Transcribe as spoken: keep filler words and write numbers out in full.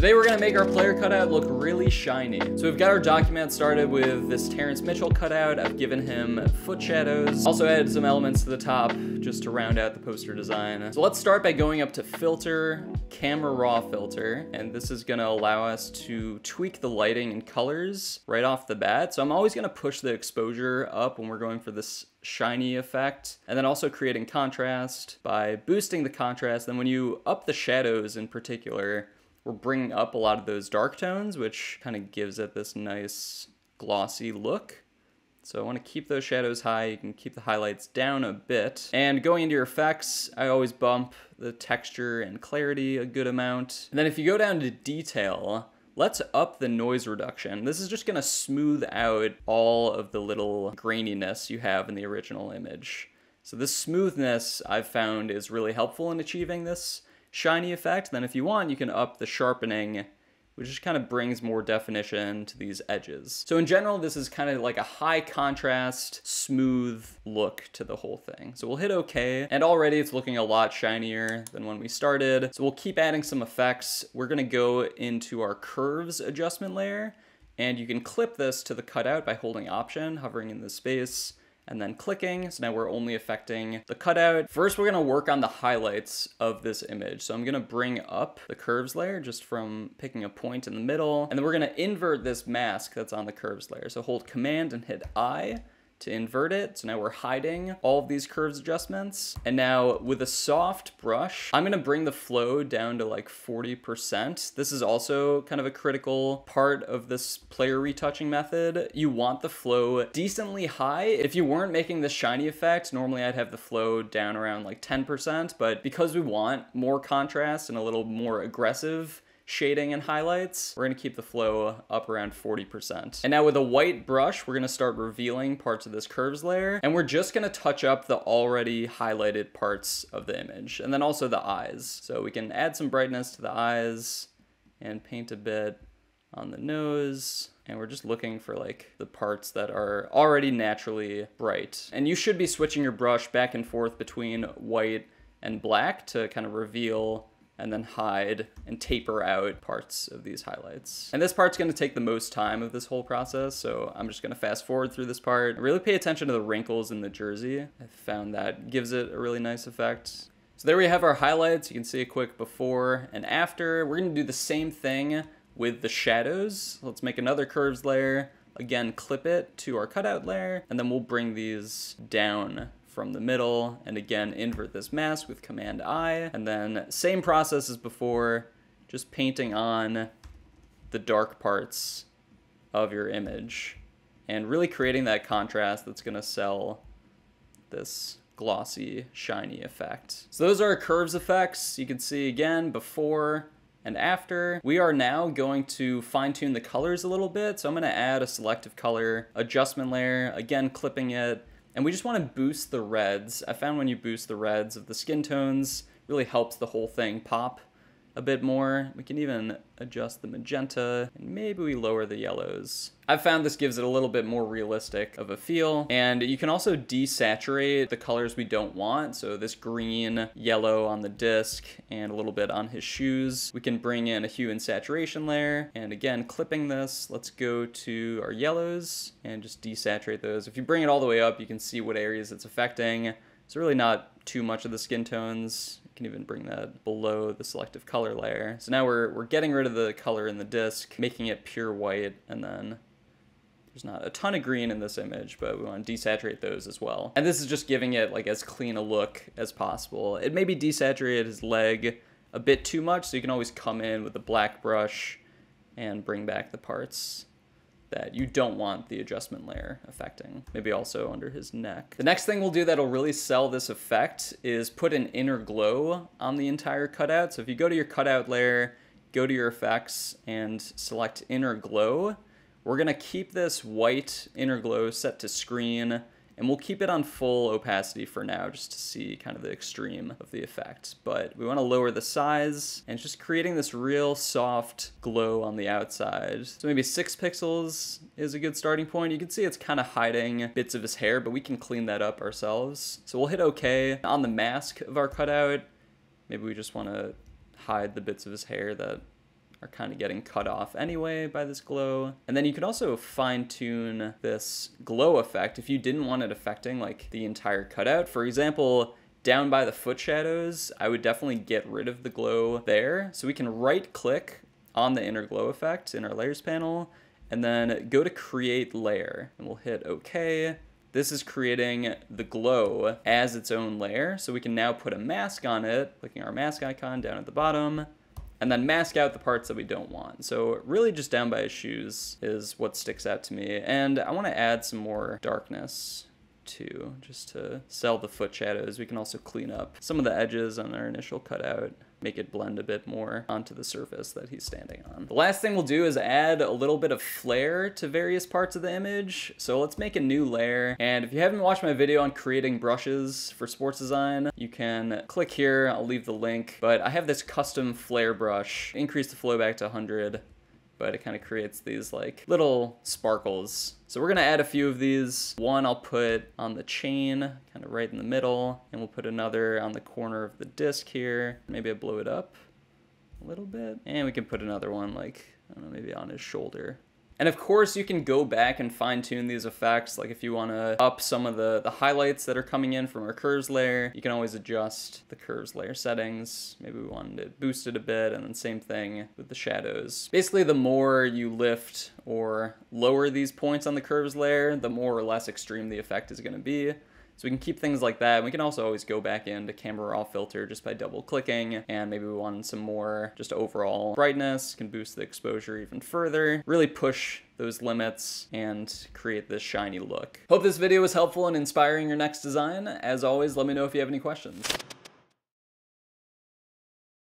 Today we're gonna make our player cutout look really shiny. So we've got our document started with this Terrence Mitchell cutout. I've given him foot shadows. Also added some elements to the top just to round out the poster design. So let's start by going up to Filter, Camera Raw Filter, and this is gonna allow us to tweak the lighting and colors right off the bat. So I'm always gonna push the exposure up when we're going for this shiny effect, and then also creating contrast by boosting the contrast. Then when you up the shadows in particular, we're bringing up a lot of those dark tones, which kind of gives it this nice glossy look. So I want to keep those shadows high. You can keep the highlights down a bit. And going into your effects, I always bump the texture and clarity a good amount. And then if you go down to detail, let's up the noise reduction. This is just going to smooth out all of the little graininess you have in the original image. So this smoothness I've found is really helpful in achieving this shiny effect. Then if you want, you can up the sharpening, which just kind of brings more definition to these edges. So in general, this is kind of like a high contrast, smooth look to the whole thing. So we'll hit okay, and already it's looking a lot shinier than when we started. So we'll keep adding some effects. We're gonna go into our curves adjustment layer, and you can clip this to the cutout by holding Option, hovering in the space, and then clicking. So now we're only affecting the cutout. First, we're gonna work on the highlights of this image. So I'm gonna bring up the curves layer just from picking a point in the middle. And then we're gonna invert this mask that's on the curves layer. So hold Command and hit I to invert it. So now we're hiding all of these curves adjustments. And now with a soft brush, I'm gonna bring the flow down to like forty percent. This is also kind of a critical part of this player retouching method. You want the flow decently high. If you weren't making this shiny effect, normally I'd have the flow down around like ten percent, but because we want more contrast and a little more aggressive shading and highlights, we're gonna keep the flow up around forty percent. And now with a white brush, we're gonna start revealing parts of this curves layer, and we're just gonna touch up the already highlighted parts of the image, and then also the eyes. So we can add some brightness to the eyes and paint a bit on the nose. And we're just looking for like the parts that are already naturally bright. And you should be switching your brush back and forth between white and black to kind of reveal and then hide and taper out parts of these highlights. And this part's gonna take the most time of this whole process, so I'm just gonna fast forward through this part. Really pay attention to the wrinkles in the jersey. I found that gives it a really nice effect. So there we have our highlights. You can see a quick before and after. We're gonna do the same thing with the shadows. Let's make another curves layer. Again, clip it to our cutout layer, and then we'll bring these down from the middle, and again, invert this mask with Command I, and then same process as before, just painting on the dark parts of your image, and really creating that contrast that's gonna sell this glossy, shiny effect. So those are our curves effects. You can see again, before and after. We are now going to fine tune the colors a little bit, so I'm gonna add a selective color adjustment layer, again, clipping it. And we just want to boost the reds. I found when you boost the reds of the skin tones, really helps the whole thing pop a bit more. We can even adjust the magenta, and maybe we lower the yellows. I've found this gives it a little bit more realistic of a feel. And you can also desaturate the colors we don't want. So this green, yellow on the disc, and a little bit on his shoes. We can bring in a hue and saturation layer. And again, clipping this, let's go to our yellows and just desaturate those. If you bring it all the way up, you can see what areas it's affecting. It's really not too much of the skin tones. You can even bring that below the selective color layer. So now we're, we're getting rid of the color in the disc, making it pure white, and then there's not a ton of green in this image, but we want to desaturate those as well. And this is just giving it like as clean a look as possible. It maybe desaturated his leg a bit too much, so you can always come in with a black brush and bring back the parts that you don't want the adjustment layer affecting. Maybe also under his neck. The next thing we'll do that'll really sell this effect is put an inner glow on the entire cutout. So if you go to your cutout layer, go to your effects and select inner glow, we're gonna keep this white inner glow set to screen, and we'll keep it on full opacity for now just to see kind of the extreme of the effect. But we wanna lower the size, and it's just creating this real soft glow on the outside. So maybe six pixels is a good starting point. You can see it's kind of hiding bits of his hair, but we can clean that up ourselves. So we'll hit okay. On the mask of our cutout, maybe we just wanna hide the bits of his hair that are kind of getting cut off anyway by this glow. And then you can also fine tune this glow effect if you didn't want it affecting like the entire cutout. For example, down by the foot shadows, I would definitely get rid of the glow there. So we can right click on the inner glow effect in our layers panel and then go to create layer and we'll hit okay. This is creating the glow as its own layer. So we can now put a mask on it, clicking our mask icon down at the bottom, and then mask out the parts that we don't want. So really just down by his shoes is what sticks out to me. And I wanna add some more darkness too, just to sell the foot shadows. We can also clean up some of the edges on our initial cutout, make it blend a bit more onto the surface that he's standing on. The last thing we'll do is add a little bit of flare to various parts of the image. So let's make a new layer. And if you haven't watched my video on creating brushes for sports design, you can click here, I'll leave the link, but I have this custom flare brush, increase the flow back to one hundred, but it kind of creates these like little sparkles. So we're gonna add a few of these. One I'll put on the chain, kind of right in the middle, and we'll put another on the corner of the disc here. Maybe I blow it up a little bit. And we can put another one like, I don't know, maybe on his shoulder. And of course you can go back and fine tune these effects. Like if you wanna up some of the, the highlights that are coming in from our curves layer, you can always adjust the curves layer settings. Maybe we wanted it boosted a bit, and then same thing with the shadows. Basically the more you lift or lower these points on the curves layer, the more or less extreme the effect is gonna be. So we can keep things like that. We can also always go back into Camera Raw Filter just by double clicking, and maybe we want some more just overall brightness, can boost the exposure even further, really push those limits and create this shiny look. Hope this video was helpful in inspiring your next design. As always, let me know if you have any questions.